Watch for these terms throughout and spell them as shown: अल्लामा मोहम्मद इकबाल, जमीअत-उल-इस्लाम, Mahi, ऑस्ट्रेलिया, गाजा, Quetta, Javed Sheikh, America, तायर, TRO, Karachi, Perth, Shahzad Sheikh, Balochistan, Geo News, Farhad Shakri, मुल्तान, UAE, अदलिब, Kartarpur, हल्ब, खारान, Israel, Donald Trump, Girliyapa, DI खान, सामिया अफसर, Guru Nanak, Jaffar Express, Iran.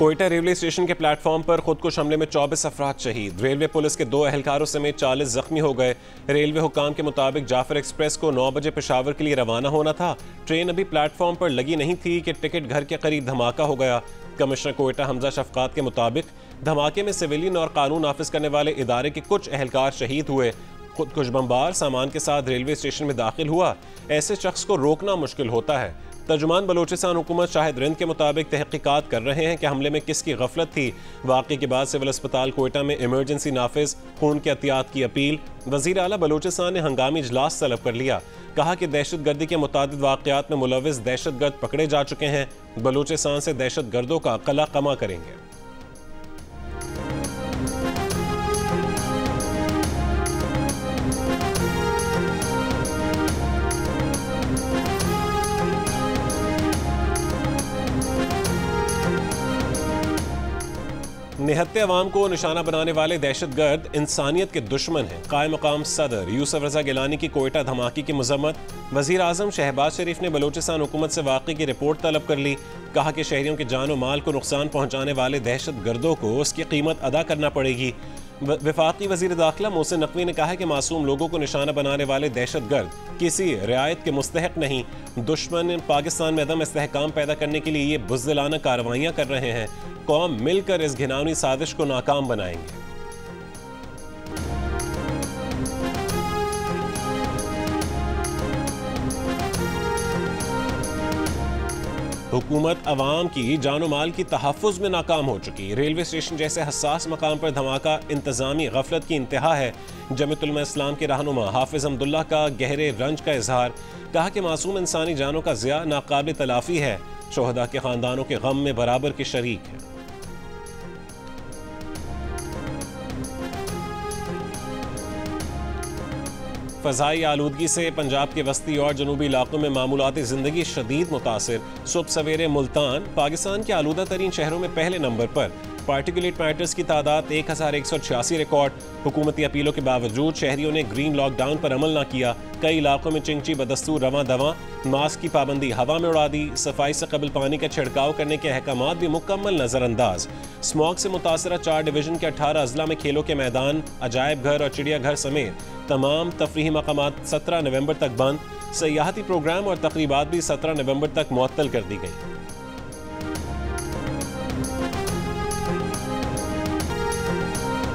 Quetta railway station के platform पर खुदकुश हमले में 24 अफराद शहीद, रेलवे पुलिस के 2 एहलकारों समेत 40 जख्मी हो गए। रेलवे हुकाम के मुताबिक जाफर एक्सप्रेस को 9 बजे पेशावर के लिए रवाना होना था। ट्रेन अभी प्लेटफॉर्म पर लगी नहीं थी कि टिकट घर के करीब धमाका हो गया। कमिश्नर कोयटा हमजा शफकात के मुताबिक धमाके में सिविलियन और कानून नाफिज करने वाले इदारे के कुछ एहलकार शहीद हुए। खुदकुश बमबार सामान के साथ रेलवे स्टेशन में दाखिल हुआ। ऐसे शख्स को रोकना मुश्किल होता है। तर्जुमान बलोचिस्तान हुकूमत शाहिद रिंद के मुताबिक तहकीकात कर रहे हैं कि हमले में किसकी गफलत थी। वाक़े के बाद सिविल अस्पताल कोयटा में इमरजेंसी नाफिज, खून के एहतियात की अपील। वज़ीर आला बलोचिस्तान ने हंगामी इजलास तलब कर लिया। कहा कि दहशतगर्दी के मुतादिद वाक़यात में मुलविस दहशतगर्द पकड़े जा चुके हैं। बलोचिस्तान से दहशतगर्दों का कला कमा करेंगे। निहत्ते अवाम को निशाना बनाने वाले दहशतगर्द इंसानियत के दुश्मन हैं। कायम मकाम सदर यूसुफ रजा गिलानी की कोयटा धमाके की मजम्मत। वजीर आजम शहबाज शरीफ ने बलोचिस्तान हुकूमत से वाक़े की रिपोर्ट तलब कर ली। कहा कि शहरियों के जान और माल को नुकसान पहुँचाने वाले दहशतगर्दों को उसकी कीमत अदा करना पड़ेगी। वफाकी वजीर दाखिला मोहसिन नकवी ने कहा कि मासूम लोगों को निशाना बनाने वाले दहशतगर्द किसी रियायत के मुस्तहक नहीं। दुश्मन पाकिस्तान में अदम इस्तेहकाम पैदा करने के लिए ये बुज़दिलाना कार्रवाइयाँ कर रहे हैं। कौम मिलकर इस घिनौनी साजिश को नाकाम बनाएंगे। हुकूमत अवाम की जान माल की तहफ़्फ़ुज़ में नाकाम हो चुकी। रेलवे स्टेशन जैसे हसास मकाम पर धमाका इंतज़ामी गफलत की इंतहा है। जमीअत-उल-इस्लाम के रहनुमा हाफिज अब्दुल्ला का गहरे रंज का इजहार। कहा कि मासूम इंसानी जानों का ज़िया नाकाबिल तलाफ़ी है। शोहदा के ख़ानदानों के गम में बराबर के शरीक हैं। फ़ज़ाई आलूदगी से पंजाब के वस्ती और जनूबी इलाकों में मामूलाती ज़िंदगी शदीद मुतासर। सुबह सवेरे मुल्तान पाकिस्तान के आलूदा तरीन शहरों में पहले नंबर पर। पार्टिकुलेट मैटर्स की तादाद 1186 रिकॉर्ड। हुकूमती अपीलों के बावजूद शहरियों ने ग्रीन लॉकडाउन पर अमल न किया। कई इलाकों में चिंगची बदस्तूर रवां दवां। मास्क की पाबंदी हवा में उड़ा दी। सफाई से कबल पानी का छिड़काव करने के अहकाम भी मुकम्मल नज़रअंदाज। स्मॉग से मुतासरा 4 डिवीज़न के 18 अजला में खेलों के मैदान, अजायब घर और चिड़ियाघर समेत तमाम तफरीही मकामात 17 नवंबर तक बंद। सयाहती प्रोग्राम और तकरीबात भी 17 नवंबर तक मुअत्तल कर दी गई।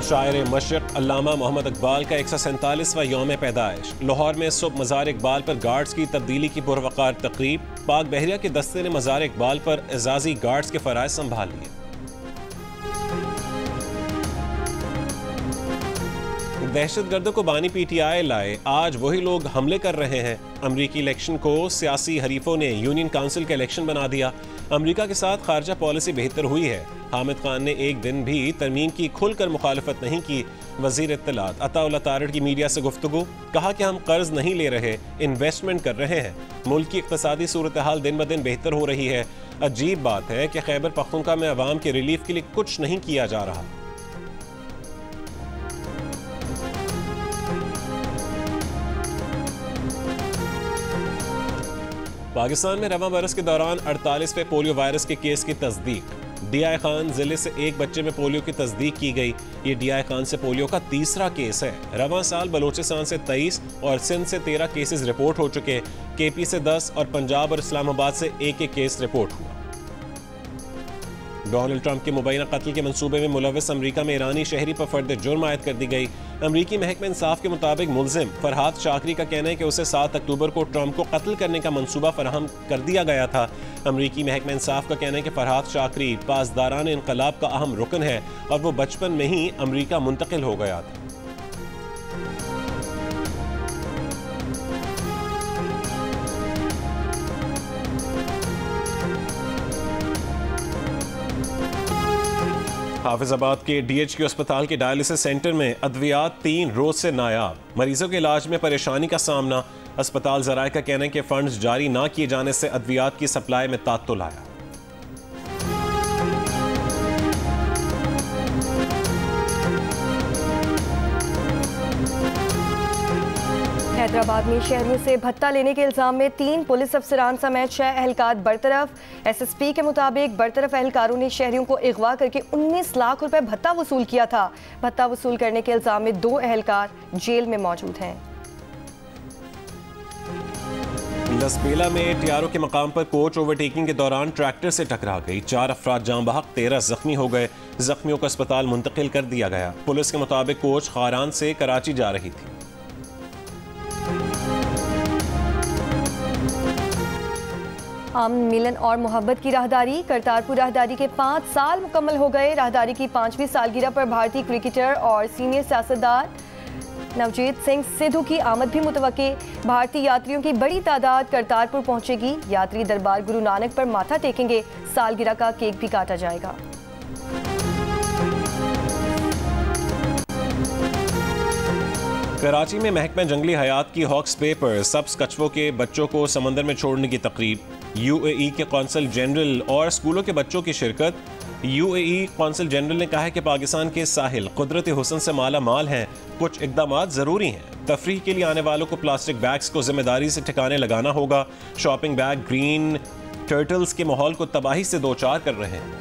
शायर मशरक़ अल्लामा मोहम्मद इकबाल का 147वां यौम पैदाइश। लाहौर में सुबह मज़ार इकबाल पर गार्ड्स की तब्दीली की पुरवकार तकरीब। पाक बहरिया के दस्ते ने मज़ार इकबाल पर एजाजी गार्ड्स के फ़राइज़ संभाल लिए। दहशतगर्दों को बानी PTI लाए, आज वही लोग हमले कर रहे हैं। अमरीकी इलेक्शन को सियासी हरीफों ने यूनियन काउंसिल का इलेक्शन बना दिया। अमरीका के साथ खारजा पॉलिसी बेहतर हुई है। हामिद खान ने एक दिन भी तरमीम की खुलकर मुखालफत नहीं की। वज़ीर इत्तलात अताउल्ला तारड़ की मीडिया से गुफ्तगू। कहा कि हम कर्ज नहीं ले रहे, इन्वेस्टमेंट कर रहे हैं। मुल्क की इक़्तिसादी सूरत हाल दिन ब दिन बेहतर हो रही है। अजीब बात है कि खैबर पख्तूनख्वा में आवाम के रिलीफ के लिए कुछ नहीं किया जा रहा। पाकिस्तान में रवां बरस के दौरान 48वें पोलियो वायरस के केस की तस्दीक। DI खान जिले से एक बच्चे में पोलियो की तस्दीक की गई। ये DI खान से पोलियो का 3रा केस है। रवां साल बलोचिस्तान से 23 और सिंध से 13 केसेस रिपोर्ट हो चुके। KP से 10 और पंजाब और इस्लामाबाद से 1-1 केस रिपोर्ट हुआ। डोनाल्ड ट्रंप के मुबैना कत्ल के मंसूबे में मुलविस अमरीका में ईरानी शहरी पर फर्द जुर्म आयद कर दी गई। अमरीकी महकमे इंसाफ के मुताबिक मुलजिम फरहाद शाकरी का कहना है कि उसे 7 अक्टूबर को ट्रंप को कत्ल करने का मंसूबा फराहम कर दिया गया था। अमरीकी महकमे इंसाफ का कहना है कि फरहाद शाकरी पासदारान इंकलाब का अहम रुकन है और वो बचपन में ही अमरीका मुंतकिल हो गया था। हाफिजाबाद के DHQ अस्पताल के डायलिसिस सेंटर में अद्वियात 3 रोज़ से नायाब। मरीजों के इलाज में परेशानी का सामना। अस्पताल जराये का कहना है कि फंड्स जारी ना किए जाने से अद्वियात की सप्लाई में तात्तुल आया। हैदराबाद में शहरियों से भत्ता लेने के इल्ज़ाम में 3 पुलिस अफसरान समेत 6 एहलकार बरतरफ। SSP के मुताबिक बरतरफ एहलकारों ने शहरियों को अगवा करके 19 लाख रुपए भत्ता वसूल किया था। भत्ता वसूल करने के इल्ज़ाम में 2 एहलकार जेल में मौजूद हैं। लसबेला में TRO के मकाम पर कोच ओवरटेकिंग के दौरान ट्रैक्टर से टकरा गई। 4 अफराद जान बहक, 13 जख्मी हो गए। जख्मियों को अस्पताल मुंतकिल कर दिया गया। पुलिस के मुताबिक कोच खारान से कराची जा रही थी। आमन मिलन और मोहब्बत की राहदारी, करतारपुर राहदारी के 5 साल मुकम्मल हो गए। राहदारी की 5वीं सालगिरह पर भारतीय क्रिकेटर और सीनियर सियासतदान नवजीत सिंह सिद्धू की आमद भी मुतवक्के। भारतीय यात्रियों की बड़ी तादाद करतारपुर पहुंचेगी। यात्री दरबार गुरु नानक पर माथा टेकेंगे। सालगिरह का केक भी काटा जाएगा। कराची में महकमा जंगली हयात की हॉक्स पे पर सब्स कछुओं के बच्चों को समंदर में छोड़ने की तकरीब। UAE के कौंसल जनरल और स्कूलों के बच्चों की शिरकत। UAE कौंसल जनरल ने कहा है कि पाकिस्तान के साहिल कुदरती हुस्न से माला माल हैं, कुछ इकदाम ज़रूरी हैं। तफरीह के लिए आने वालों को प्लास्टिक बैग्स को जिम्मेदारी से ठिकाने लगाना होगा। शॉपिंग बैग ग्रीन टर्टल्स के माहौल को तबाही से दो चार कर रहे हैं।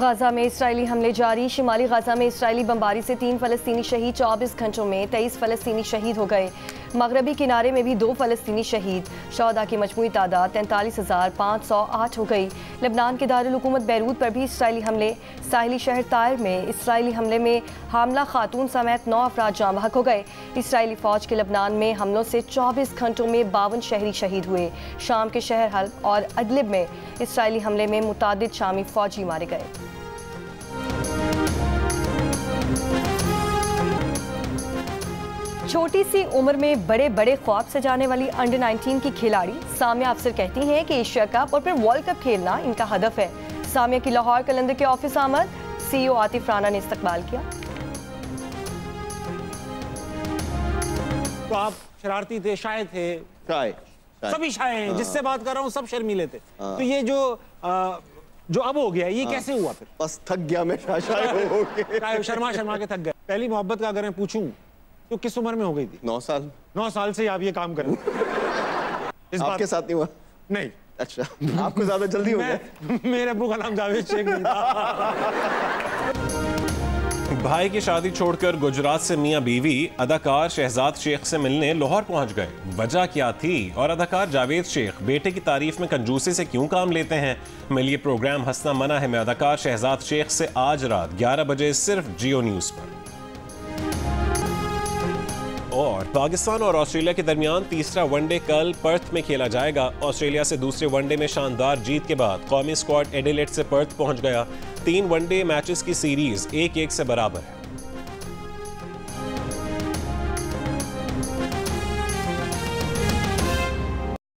गाजा में इसराइली हमले जारी। शिमाली गाजा में इसराइली बमबारी से 3 फलस्तीनी शहीद। 24 घंटों में 23 फलस्तीनी शहीद हो गए। मगरबी किनारे में भी 2 फलस्तीनी शहीद। शौदा की मजमूई तादाद 43,508 हो गई। लेबनान के दारुल हुकूमत बैरूत पर भी इसराइली हमले। साहिली शहर तायर में इसराइली हमले में हमला खातून समेत 9 अफराद जाँ बहक हो गए। इसराइली फौज के लेबनान में हमलों से 24 घंटों में 52 शहरी शहीद हुए। शाम के शहर हल्ब और अदलिब में इसराइली हमले में मुतादिद शामी फौजी मारे गए। छोटी सी उम्र में बड़े बड़े ख्वाब सजाने वाली अंडर 19 की खिलाड़ी सामिया अफसर कहती हैं कि एशिया कप और फिर वर्ल्ड कप खेलना इनका हदफ है। सामिया की लाहौर कलंदर के ऑफिस आमद, CEO आतिफ राना ने इस्तकबाल किया। तो आप शरारती थे, शाये थे, सभी शाये हैं, जिससे बात कर रहा हूँ सब शर्मीले थे। तो ये जो अब हो गया, ये कैसे हुआ? फिर बस थक गया मैं, शर्मा के थक गया। पहली मोहब्बत का अगर मैं पूछूं तो किस उम्र में हो गई थी? 9 साल। 9 साल से आप ये काम कर रहे हैं। इस बात के साथ नहीं हुआ? नहीं। अच्छा, आपको ज्यादा जल्दी हो गया। मेरे अब्बू का नाम जावेद शेख नहीं था। भाई की शादी छोड़कर गुजरात से मियां बीवी अदाकार शहजाद शेख से मिलने लाहौर पहुंच गए। वजह क्या थी और अदाकार जावेद शेख बेटे की तारीफ में कंजूसी से क्यों काम लेते हैं? मिलिए प्रोग्राम हंसना मना है में अदाकार शहजाद शेख से आज रात 11 बजे सिर्फ जियो न्यूज पर। और पाकिस्तान और ऑस्ट्रेलिया के दरमियान तीसरा वनडे कल पर्थ में खेला जाएगा। ऑस्ट्रेलिया से दूसरे वनडे में शानदार जीत के बाद कौमी स्क्वाड एडिलेड से पर्थ पहुंच गया। 3 वनडे मैचेस की सीरीज 1-1 से बराबर है।